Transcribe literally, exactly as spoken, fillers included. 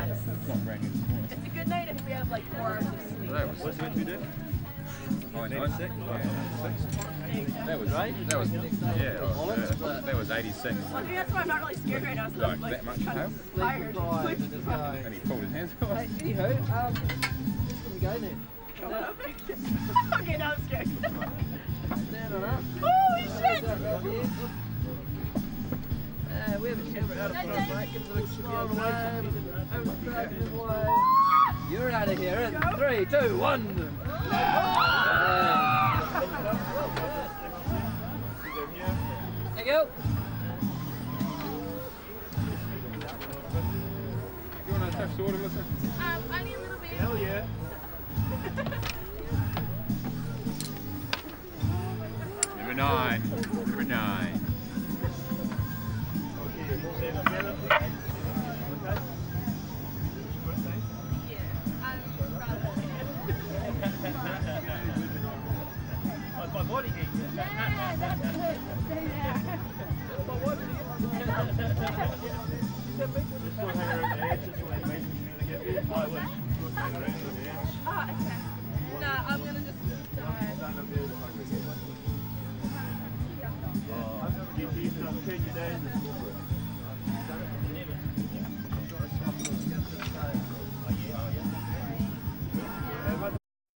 Yeah. It's a good night if we have like four hours of sleep. Right, what's the we did? Oh, ninety-six? Yeah. That was right? That was, yeah, uh, that was eighty-six. Well, maybe that's why I'm not really scared right now. So like, like, that much kind of tired. And he pulled his hands off. Hey, anywho, um, just gonna go then. Okay, now I'm scared. Holy shit! Uh, we have a camera out of front, mate. Give us a big smile. Oh, you're out of here in three, two, one. There you go. You want to touch the water, Melissa? Um, only a little bit. Hell yeah. Number nine. Number nine. Take your day.